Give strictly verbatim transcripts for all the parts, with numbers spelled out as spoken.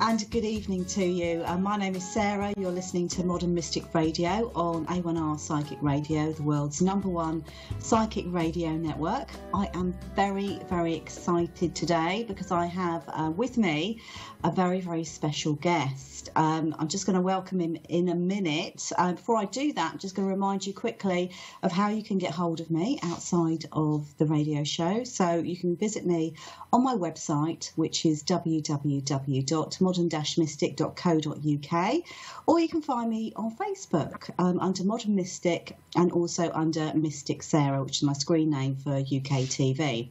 and good evening to you. Uh, my name is Sarah. You're listening to Modern Mystic Radio on A one R Psychic Radio, the world's number one psychic radio network. I am very, very excited today because I have uh, with me a very, very special guest. Um, I'm just going to welcome him in a minute. Uh, before I do that, I'm just going to remind you quickly of how you can get hold of me outside of the radio show. So you can visit me on my website, which is w w w dot modern mystic dot co dot u k, or you can find me on Facebook um, under Modern Mystic and also under Mystic Sarah, which is my screen name for U K T V.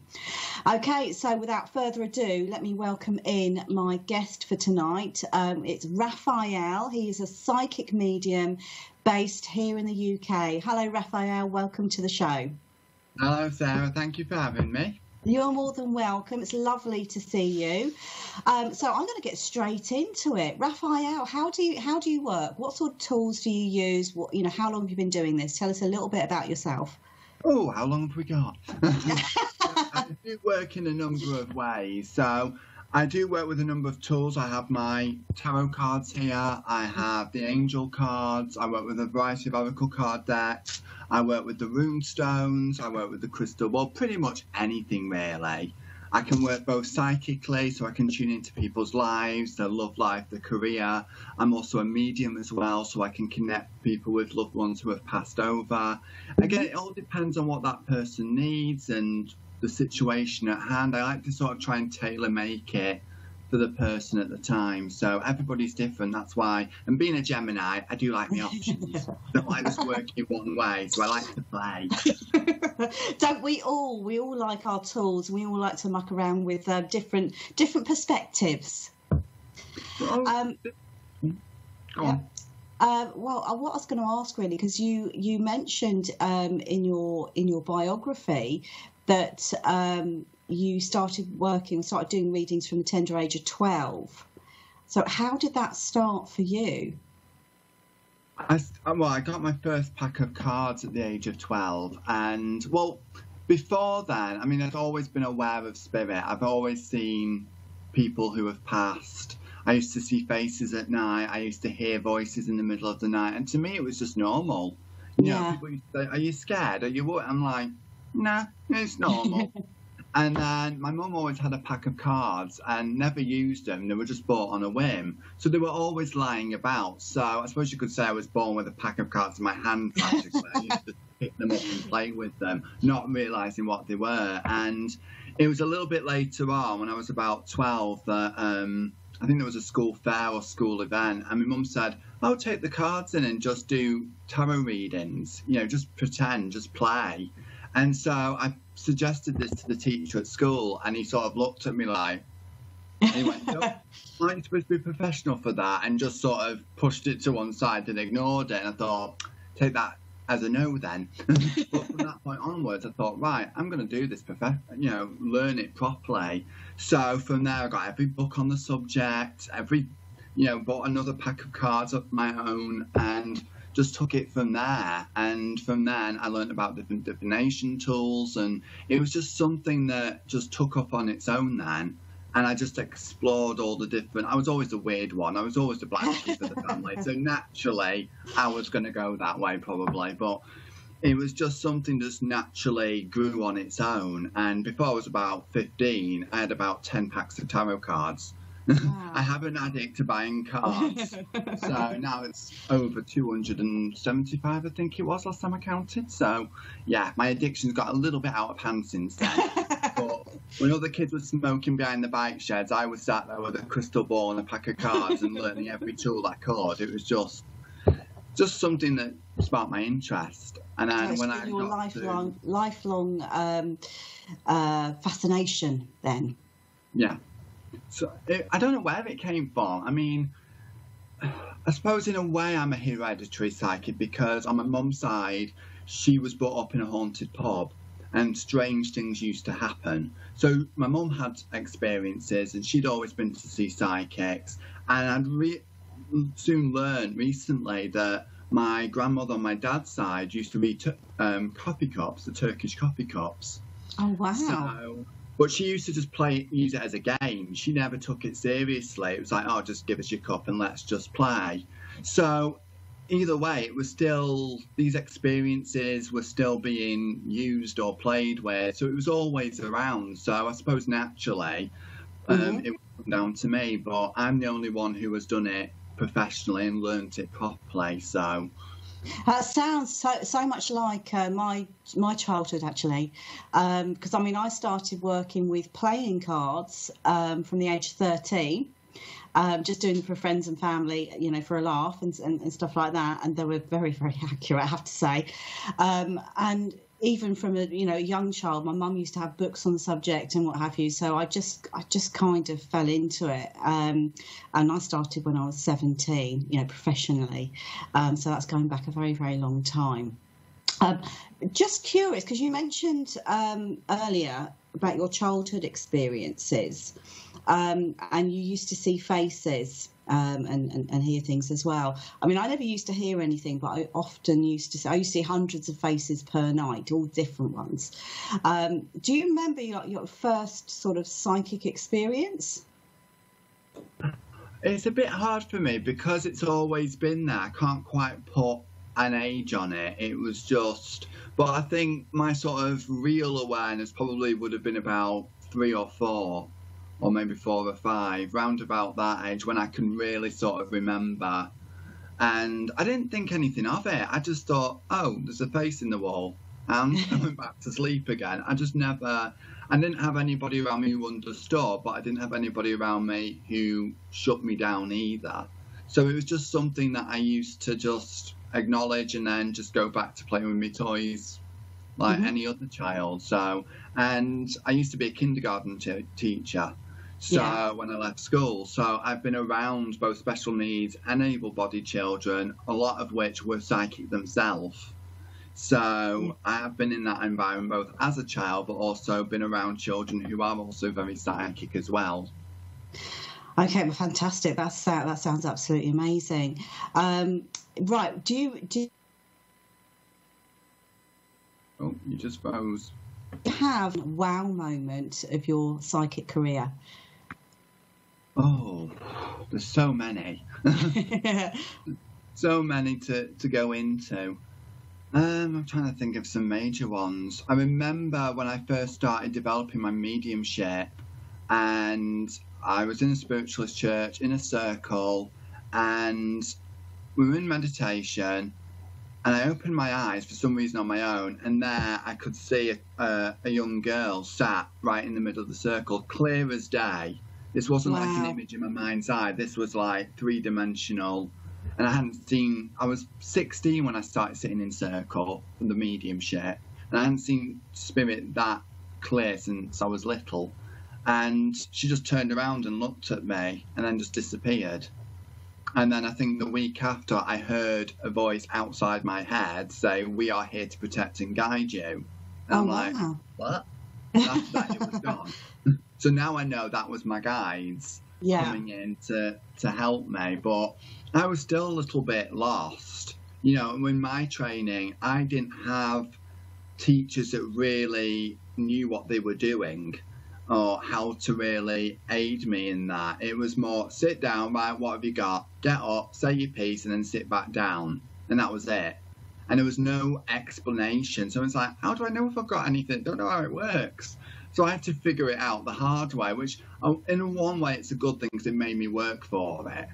Okay, so without further ado, let me welcome in my guest for tonight. Um, it's Raphael. He is a psychic medium based here in the U K. Hello, Raphael. Welcome to the show. Hello, Sarah. Thank you for having me. You're more than welcome. It's lovely to see you. Um, so I'm going to get straight into it. Raphael, how do you how do you work? What sort of tools do you use? What, you know, how long have you been doing this? Tell us a little bit about yourself. Oh, how long have we got? I do work in a number of ways. So I do work with a number of tools. I have my tarot cards here. I have the angel cards. I work with a variety of oracle card decks. I work with the rune stones, I work with the crystal ball, pretty much anything really. I can work both psychically, so I can tune into people's lives, their love life, their career. I'm also a medium as well, so I can connect people with loved ones who have passed over. Again, it all depends on what that person needs and the situation at hand. I like to sort of try and tailor make it for the person at the time, so everybody's different. That's why, and being a Gemini, I do like the options. Don't like just working one way, so I like to play. Don't we all? We all like our tools. We all like to muck around with uh, different different perspectives. Well, um, go on. Yeah. Uh, well, what I was going to ask really, because you you mentioned um, in your in your biography that. Um, You started working, started doing readings from the tender age of twelve. So how did that start for you? I, well, I got my first pack of cards at the age of twelve. And, well, before then, I mean, I've always been aware of spirit. I've always seen people who have passed. I used to see faces at night. I used to hear voices in the middle of the night. And to me, it was just normal. You yeah. know, people used to say, are you scared? Are you what? I'm like, nah, it's normal. And then my mum always had a pack of cards and never used them. They were just bought on a whim. So they were always lying about. So I suppose you could say I was born with a pack of cards in my hand, practically. I used to pick them up and play with them, not realising what they were. And it was a little bit later on, when I was about twelve, that um, I think there was a school fair or school event. And my mum said, I'll take the cards in and just do tarot readings. You know, just pretend, just play. And so I suggested this to the teacher at school, and he sort of looked at me like, and he went, no, I'm supposed to be professional for that, and just sort of pushed it to one side and ignored it. And I thought, take that as a no then. But from that point onwards, I thought, right, I'm going to do this, you know, learn it properly. So from there, I got every book on the subject, every, you know, bought another pack of cards of my own, and just took it from there. And from then I learned about different divination tools, and it was just something that just took up on its own then. And I just explored all the different, I was always the weird one, I was always the black sheep of the family, so naturally I was going to go that way probably, but it was just something that just naturally grew on its own. And before I was about fifteen, I had about ten packs of tarot cards. Wow. I have an addict to buying cards. So now it's over two hundred seventy-five, I think it was, last time I counted. So, yeah, my addiction's got a little bit out of hand since then. But when other kids were smoking behind the bike sheds, I was sat there with a crystal ball and a pack of cards and learning every tool I could. It was just just something that sparked my interest. And then okay, when I your got lifelong, to... lifelong um, uh, fascination then. Yeah. So it, I don't know where it came from. I mean, I suppose in a way I'm a hereditary psychic, because on my mum's side, she was brought up in a haunted pub and strange things used to happen. So my mum had experiences and she'd always been to see psychics. And I'd re soon learned recently that my grandmother on my dad's side used to read um, coffee cups, the Turkish coffee cups. Oh, wow. So But she used to just play, use it as a game. She never took it seriously. It was like, oh, just give us your cup and let's just play. So either way, it was still, these experiences were still being used or played with. So it was always around. So I suppose naturally, um, mm-hmm. it wasn't down to me, but I'm the only one who has done it professionally and learnt it properly. So that sounds so, so much like uh, my my childhood, actually, because um, I mean, I started working with playing cards um, from the age of thirteen, um, just doing it for friends and family, you know, for a laugh and, and, and stuff like that. And they were very, very accurate, I have to say. Um, and even from a you know young child, my mum used to have books on the subject and what have you. So I just I just kind of fell into it, um, and I started when I was seventeen, you know, professionally. Um, so that's going back a very very long time. Um, just curious, because you mentioned um, earlier about your childhood experiences, um, and you used to see faces. Um, and, and, and hear things as well. I mean, I never used to hear anything, but I often used to see, I used to see hundreds of faces per night, all different ones. Um, do you remember your, your first sort of psychic experience? It's a bit hard for me because it's always been there. I can't quite put an age on it. It was just, but I think my sort of real awareness probably would have been about three or four. Or maybe four or five, round about that age, when I can really sort of remember. And I didn't think anything of it. I just thought, oh, there's a face in the wall. And I went back to sleep again. I just never, I didn't have anybody around me who understood, but I didn't have anybody around me who shut me down either. So it was just something that I used to just acknowledge and then just go back to playing with my toys like mm-hmm. any other child. So, and I used to be a kindergarten t teacher. So yeah. when I left school, so I've been around both special needs and able-bodied children, a lot of which were psychic themselves. So I have been in that environment both as a child, but also been around children who are also very psychic as well. Okay, well, fantastic. That's that. That sounds absolutely amazing. Um, right? Do you do? You... Oh, you just froze. Have a wow moment of your psychic career. Oh, there's so many. So many to, to go into. Um, I'm trying to think of some major ones. I remember when I first started developing my mediumship, and I was in a spiritualist church, in a circle, and we were in meditation, and I opened my eyes for some reason on my own, and there I could see a, uh, a young girl sat right in the middle of the circle, clear as day. This wasn't wow. like an image in my mind's eye. This was like three-dimensional. And I hadn't seen, I was sixteen when I started sitting in circle, the mediumship, and I hadn't seen spirit that clear since I was little. And she just turned around and looked at me and then just disappeared. And then I think the week after, I heard a voice outside my head say, "We are here to protect and guide you." And oh, I'm like, wow. what? And after that, it was gone. So now I know that was my guides yeah. coming in to, to help me. But I was still a little bit lost. You know, in my training, I didn't have teachers that really knew what they were doing, or how to really aid me in that. It was more sit down, right, what have you got? Get up, say your piece, and then sit back down. And that was it. And there was no explanation. So it's like, how do I know if I've got anything? Don't know how it works. So I had to figure it out the hard way, which in one way it's a good thing because it made me work for it.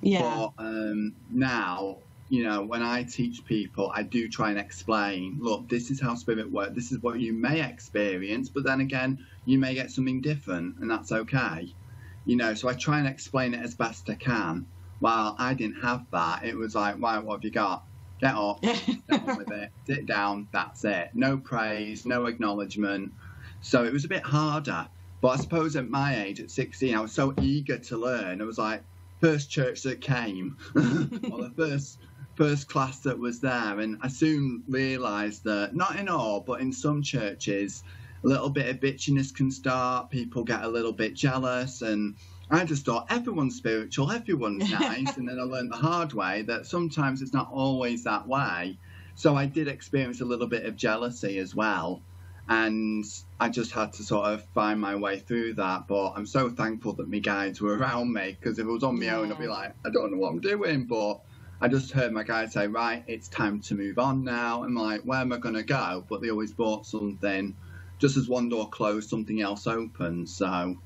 Yeah. But um, now, you know, when I teach people, I do try and explain, look, this is how spirit works. This is what you may experience, but then again, you may get something different, and that's okay. You know, so I try and explain it as best I can. Well, I didn't have that. It was like, right, what have you got? Get up, get on with it, sit down, that's it. No praise, no acknowledgement. So it was a bit harder. But I suppose at my age, at sixteen, I was so eager to learn. I was like, first church that came, or well, the first... first class that was there, and I soon realised that, not in all, but in some churches, a little bit of bitchiness can start, people get a little bit jealous, and I just thought everyone's spiritual, everyone's nice, and then I learned the hard way that sometimes it's not always that way. So I did experience a little bit of jealousy as well, And I just had to sort of find my way through that. But I'm so thankful that my guides were around me, because if it was on my yeah. own, I'd be like, I don't know what I'm doing. But I just heard my guides say, right, it's time to move on now. I'm like, where am I going to go? But they always brought something. Just as one door closed, something else opened. So...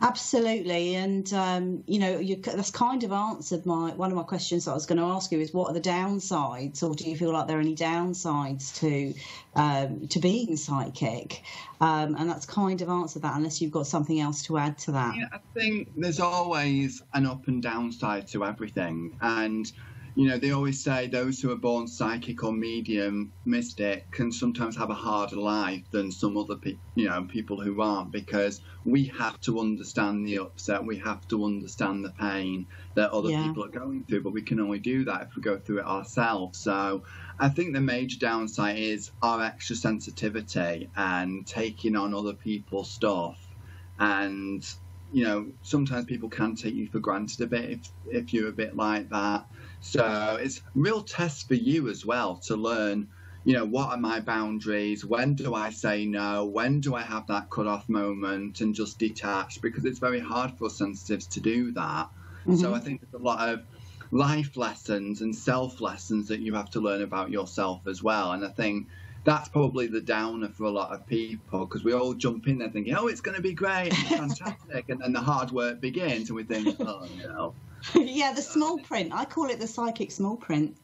Absolutely, and um, you know you, that's kind of answered my one of my questions that I was going to ask you is what are the downsides, or do you feel like there are any downsides to um, to being psychic? Um, and that's kind of answered that, unless you've got something else to add to that. Yeah, I think there's always an up and downside to everything, and you know they always say those who are born psychic or medium mystic can sometimes have a harder life than some other pe you know people who aren't, because we have to understand the upset, we have to understand the pain that other yeah. people are going through, but we can only do that if we go through it ourselves. So I think the major downside is our extra sensitivity and taking on other people's stuff, and you know sometimes people can take you for granted a bit if, if you're a bit like that. So it's a real test for you as well to learn, you know, what are my boundaries? When do I say no? When do I have that cut-off moment and just detach? Because it's very hard for sensitives to do that. Mm-hmm. So I think there's a lot of life lessons and self-lessons that you have to learn about yourself as well. And I think that's probably the downer for a lot of people, because we all jump in there thinking, oh, it's going to be great, it's fantastic, and, and the hard work begins, and we think, oh, no. Yeah, the small print. I call it the psychic small print.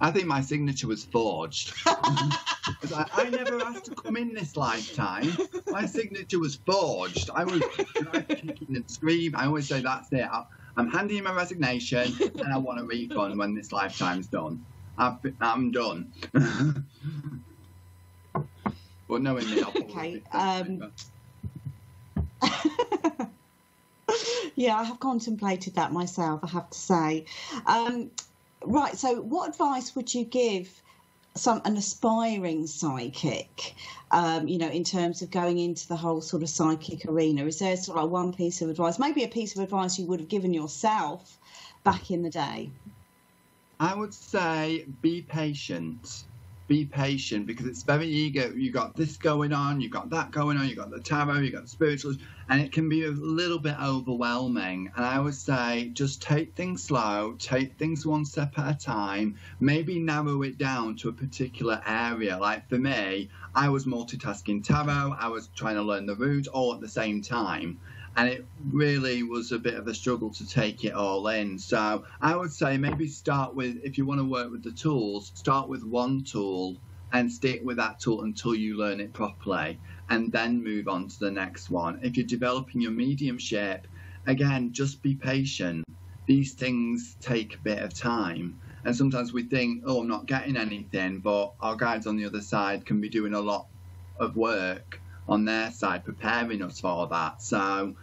I think my signature was forged. I, I never asked to come in this lifetime. My signature was forged. I was kicking and screaming. I always say, that's it. I, I'm handing in my resignation, and I want a refund when this lifetime's done. I've, I'm done. Well, no, in the okay. Um... Yeah, I have contemplated that myself, I have to say. Um, right, so what advice would you give some an aspiring psychic, um, you know, in terms of going into the whole sort of psychic arena? Is there sort of like one piece of advice, maybe a piece of advice you would have given yourself back in the day? I would say be patient. Be patient, because it's very eager. You've got this going on, you've got that going on, you've got the tarot, you've got the spirituals, and it can be a little bit overwhelming. And I would say just take things slow, take things one step at a time, maybe narrow it down to a particular area. Like for me, I was multitasking tarot, I was trying to learn the root all at the same time. And it really was a bit of a struggle to take it all in. So I would say maybe start with, if you want to work with the tools, start with one tool and stick with that tool until you learn it properly, and then move on to the next one. If you're developing your mediumship, again, just be patient. These things take a bit of time. And sometimes we think, oh, I'm not getting anything, but our guides on the other side can be doing a lot of work on their side, preparing us for that. So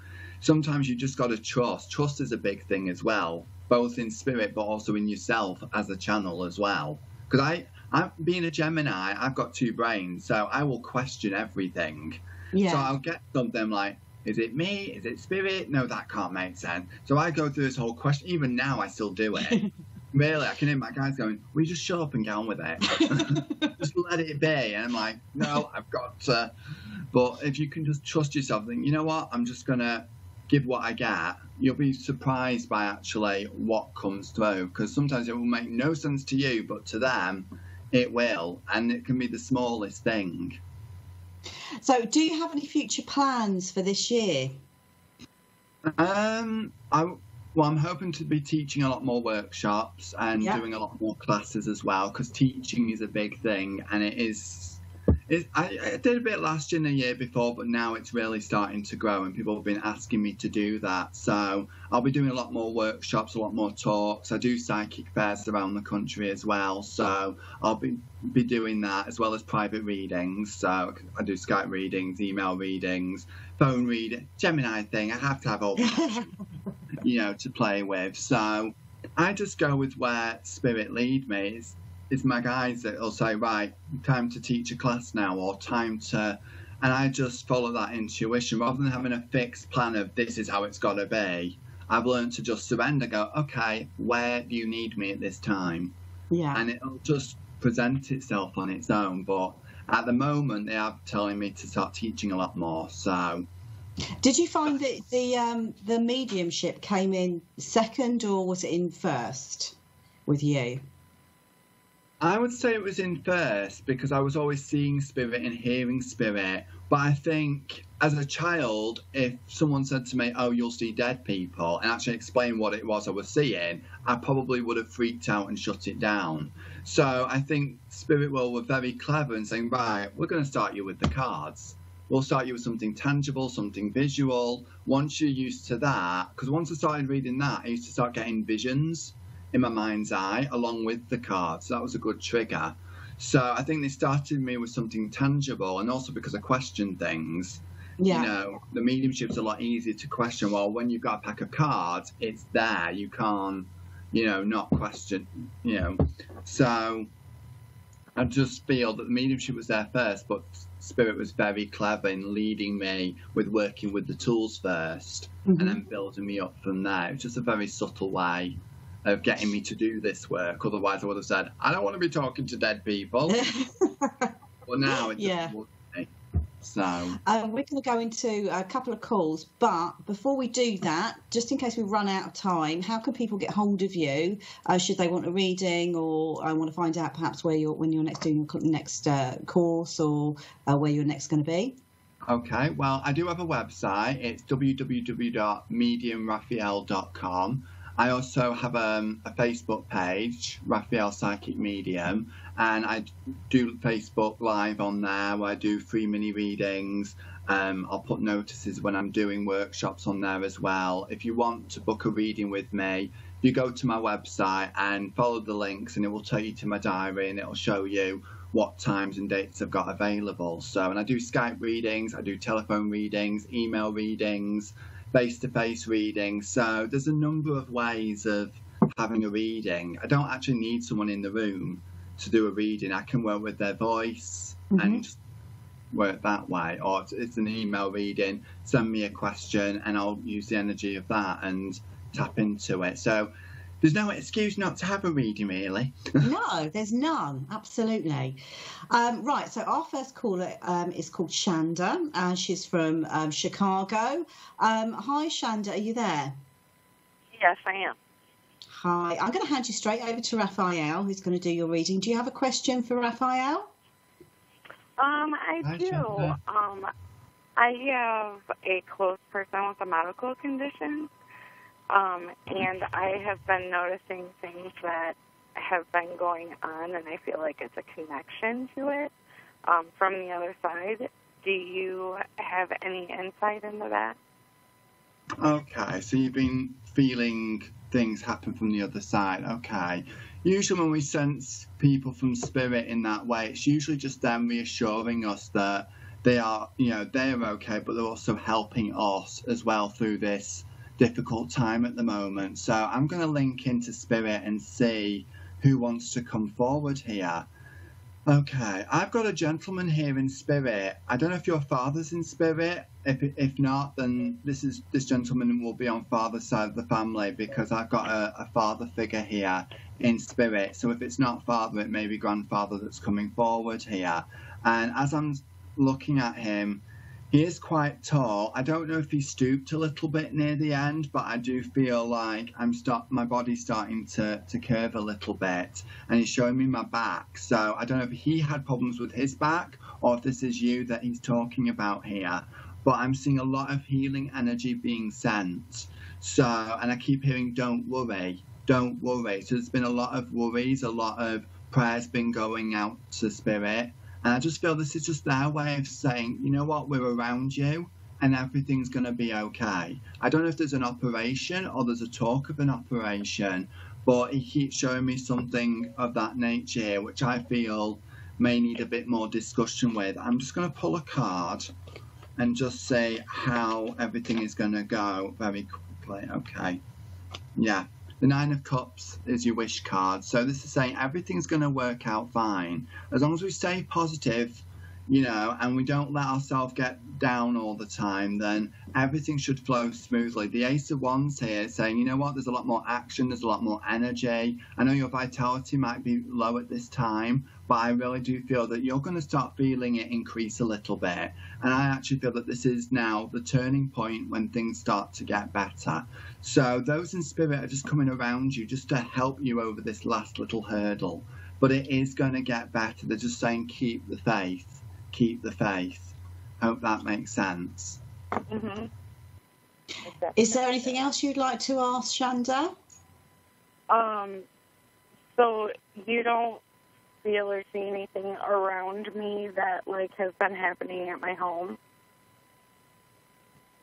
sometimes you just got to trust. Trust is a big thing as well, both in spirit, but also in yourself as a channel as well. Because I, I, being a Gemini, I've got two brains, so I will question everything. Yeah. So I'll get something like, is it me? Is it spirit? No, that can't make sense. So I go through this whole question. Even now, I still do it. Really, I can hear my guys going, we just shut up and get on with it. Just let it be. And I'm like, no, I've got to. But if you can just trust yourself, think, you know what, I'm just going to give what I get. You'll be surprised by actually what comes through, because sometimes it will make no sense to you, but to them, it will. And it can be the smallest thing. So do you have any future plans for this year? Um, I, well, I'm hoping to be teaching a lot more workshops and yeah. doing a lot more classes as well, because teaching is a big thing, and it is... It, I, I did a bit last year and the year before, but now it's really starting to grow and people have been asking me to do that. So I'll be doing a lot more workshops, a lot more talks. I do psychic fairs around the country as well. So I'll be, be doing that, as well as private readings. So I do Skype readings, email readings, phone reading, Gemini thing. I have to have all that, you know, to play with. So I just go with where spirit lead me. It's, It's my guys that will say, right, time to teach a class now, or time to... And I just follow that intuition. Rather than having a fixed plan of this is how it's got to be, I've learned to just surrender, go, okay, where do you need me at this time? Yeah. And it'll just present itself on its own. But at the moment they are telling me to start teaching a lot more. So did you find that the um the mediumship came in second, or was it in first with you? I would say it was in first, because I was always seeing spirit and hearing spirit. But I think as a child, if someone said to me, oh, you'll see dead people, and actually explain what it was I was seeing, I probably would have freaked out and shut it down. So I think Spirit World were very clever in saying, right, we're going to start you with the cards. We'll start you with something tangible, something visual. Once you're used to that, because once I started reading that, I used to start getting visions in my mind's eye along with the cards. So that was a good trigger. So I think they started me with something tangible, and also because I questioned things. Yeah. You know, the mediumship's a lot easier to question. Well, when you've got a pack of cards, it's there. You can't, you know, not question, you know. So I just feel that the mediumship was there first, but Spirit was very clever in leading me with working with the tools first, mm-hmm. and then building me up from there. It's just a very subtle way of getting me to do this work. Otherwise I would have said, I don't want to be talking to dead people. Well, now it yeah. doesn't work for me. So um, we're going to go into a couple of calls, but before we do that, just in case we run out of time, how can people get hold of you? Uh, should they want a reading, or I want to find out perhaps where you're, when you're next doing your next uh, course, or uh, where you're next going to be? Okay, well, I do have a website. It's w w w dot medium raphael dot com. I also have um, a Facebook page, Raphael Psychic Medium, and I do Facebook Live on there, where I do free mini readings. Um, I'll put notices when I'm doing workshops on there as well. If you want to book a reading with me, you go to my website and follow the links, and it will take you to my diary, and it will show you what times and dates I've got available. So, and I do Skype readings, I do telephone readings, email readings, face-to-face reading. So there's a number of ways of having a reading. I don't actually need someone in the room to do a reading. I can work with their voice, mm-hmm. and just work that way. Or it's an email reading, send me a question and I'll use the energy of that and tap into it. So there's no excuse not to have a reading, really. No, there's none, absolutely. Um, right, so our first caller um, is called Shanda, and she's from um, Chicago. Um, hi, Shanda, are you there? Yes, I am. Hi, I'm going to hand you straight over to Raphael, who's going to do your reading. Do you have a question for Raphael? Um, I hi, do. Shanda. Um, I have a close person with a medical condition. Um, and I have been noticing things that have been going on, and I feel like it's a connection to it um, from the other side. Do you have any insight into that? Okay, so you've been feeling things happen from the other side. Okay. Usually when we sense people from spirit in that way, it's usually just them reassuring us that they are, you know, they are okay, but they're also helping us as well through this difficult time at the moment. So I'm going to link into spirit and see who wants to come forward here. Okay, I've got a gentleman here in spirit. I don't know if your father's in spirit. If, if not, then this is this gentleman will be on father's side of the family, because I've got a, a father figure here in spirit. So if it's not father, it may be grandfather that's coming forward here. And as I'm looking at him, he is quite tall. I don't know if he stooped a little bit near the end, but I do feel like I'm start, my body's starting to, to curve a little bit, and he's showing me my back. So I don't know if he had problems with his back, or if this is you that he's talking about here. But I'm seeing a lot of healing energy being sent. So, and I keep hearing, don't worry, don't worry. So there's been a lot of worries, a lot of prayers been going out to spirit. And I just feel this is just their way of saying, you know what, we're around you and everything's going to be okay. I don't know if there's an operation or there's a talk of an operation, but he keeps showing me something of that nature, which I feel may need a bit more discussion with. I'm just going to pull a card and just say how everything is going to go very quickly. Okay. Yeah. The Nine of Cups is your wish card. So this is saying everything's going to work out fine. As long as we stay positive, you know, and we don't let ourselves get down all the time, then everything should flow smoothly. The Ace of Wands here saying, you know what, there's a lot more action, there's a lot more energy. I know your vitality might be low at this time, but I really do feel that you're going to start feeling it increase a little bit. And I actually feel that this is now the turning point when things start to get better. So those in spirit are just coming around you just to help you over this last little hurdle. But it is going to get better. They're just saying keep the faith, keep the faith. Hope that makes sense. Mm-hmm. Is there anything else you'd like to ask, Shanda? Um, so you don't feel or see anything around me that like has been happening at my home?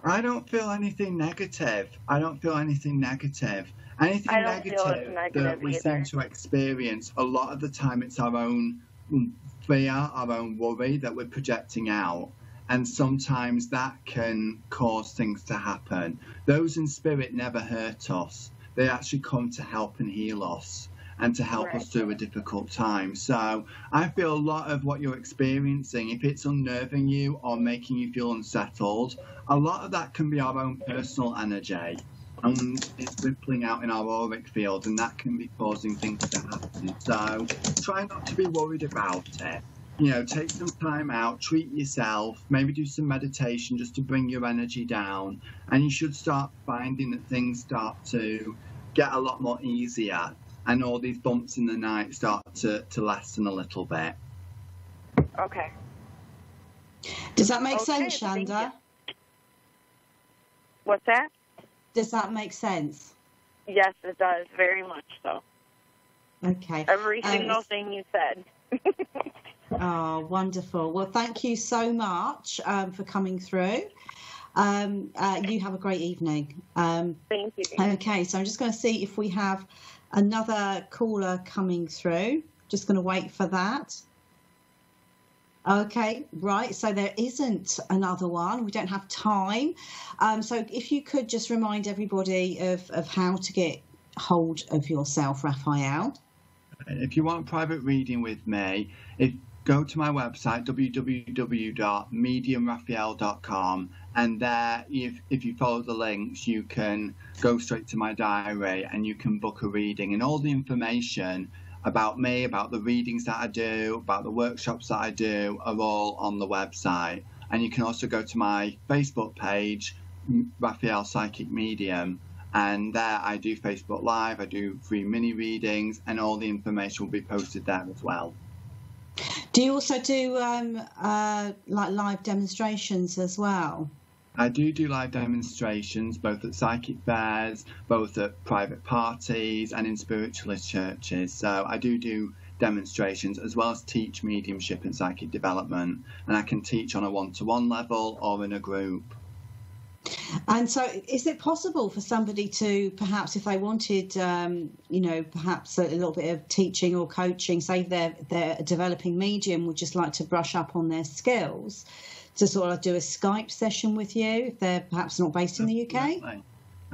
I don't feel anything negative. I don't feel anything negative. Anything negative, negative that we either. seem to experience, a lot of the time it's our own fear, our own worry that we're projecting out. And sometimes that can cause things to happen. Those in spirit never hurt us. They actually come to help and heal us and to help right. us through a difficult time. So I feel a lot of what you're experiencing, if it's unnerving you or making you feel unsettled, a lot of that can be our own personal energy. And it's rippling out in our auric field, and that can be causing things to happen. So try not to be worried about it. You know, take some time out, treat yourself, maybe do some meditation just to bring your energy down. And you should start finding that things start to get a lot more easier, and all these bumps in the night start to, to lessen a little bit. Okay. Does that make okay, sense, Shanda? What's that? Does that make sense? Yes, it does. Very much so. Okay. Every single um, thing you said. Oh, wonderful. Well, thank you so much um, for coming through. Um, uh, you have a great evening. Um, thank you. Okay, so I'm just going to see if we have another caller coming through. Just going to wait for that. Okay, right, so there isn't another one. We don't have time. Um, so if you could just remind everybody of, of how to get hold of yourself, Raphael. If you want a private reading with me, if go to my website, w w w dot medium raphael dot com, and there, if, if you follow the links, you can go straight to my diary and you can book a reading. And all the information about me, about the readings that I do, about the workshops that I do, are all on the website. And you can also go to my Facebook page, Raphael Psychic Medium, and there I do Facebook Live, I do free mini readings, and all the information will be posted there as well. Do you also do um, uh, like live demonstrations as well? I do do live demonstrations, both at psychic fairs, both at private parties, and in spiritualist churches. So I do do demonstrations, as well as teach mediumship and psychic development. And I can teach on a one-to-one level or in a group. And so is it possible for somebody to perhaps, if they wanted, um, you know, perhaps a little bit of teaching or coaching, say they're, they're a developing medium, would just like to brush up on their skills, to sort of do a Skype session with you if they're perhaps not based in the U K?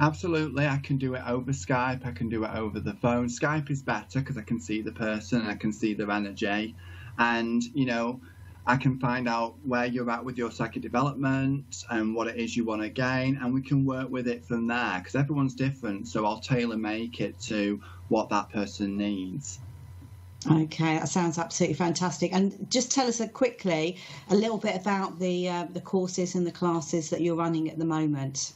Absolutely. I can do it over Skype. I can do it over the phone. Skype is better because I can see the person and I can see their energy. And, you know, I can find out where you're at with your psychic development and what it is you want to gain. And we can work with it from there because everyone's different. So I'll tailor make it to what that person needs. Okay, that sounds absolutely fantastic. And just tell us quickly a little bit about the uh, the courses and the classes that you're running at the moment.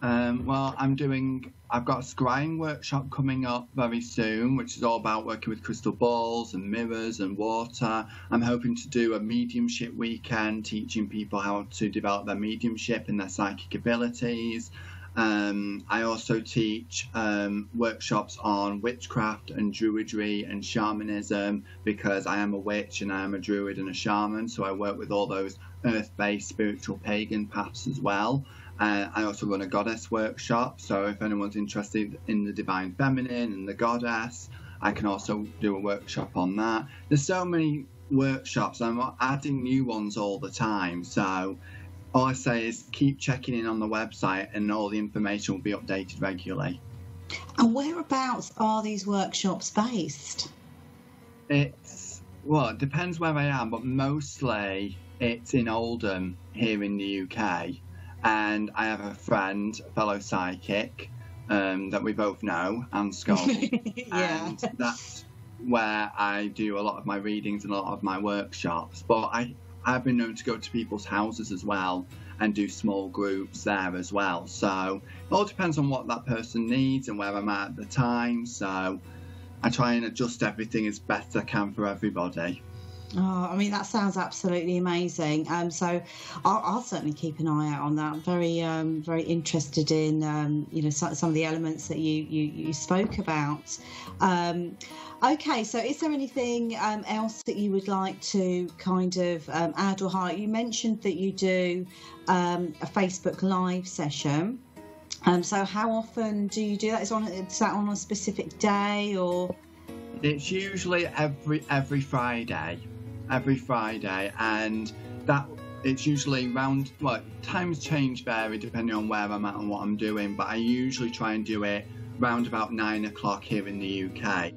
Um, well, I'm doing, I've got a scrying workshop coming up very soon, which is all about working with crystal balls and mirrors and water. I'm hoping to do a mediumship weekend, teaching people how to develop their mediumship and their psychic abilities. Um, I also teach um, workshops on witchcraft and druidry and shamanism, because I am a witch and I am a druid and a shaman, so I work with all those earth-based spiritual pagan paths as well. Uh, I also run a goddess workshop, so if anyone's interested in the divine feminine and the goddess, I can also do a workshop on that. There's so many workshops, I'm adding new ones all the time, so all I say is keep checking in on the website and all the information will be updated regularly. And whereabouts are these workshops based? It's, well, it depends where I am, but mostly It's in Oldham here in the U K, and I have a friend, a fellow psychic um, that we both know, Anne Scott, yeah. And that's where I do a lot of my readings and a lot of my workshops. But I, I've been known to go to people's houses as well and do small groups there as well. So it all depends on what that person needs and where I'm at at the time. So I try and adjust everything as best I can for everybody. Oh, I mean, that sounds absolutely amazing. Um, so I'll, I'll certainly keep an eye out on that. I'm very, um, very interested in, um, you know, some, some of the elements that you, you, you spoke about. Um, okay, so is there anything um, else that you would like to kind of um, add or highlight? You mentioned that you do um, a Facebook Live session. Um, so how often do you do that? Is, on, is that on a specific day, or...? It's usually every, every Friday. Every Friday, and that it's usually round. Well, times change, vary depending on where I'm at and what I'm doing, but I usually try and do it round about nine o'clock here in the U K.